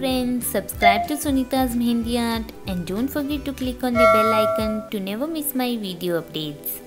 friends, subscribe to Sunitha's Mehndi Art and don't forget to click on the bell icon to never miss my video updates.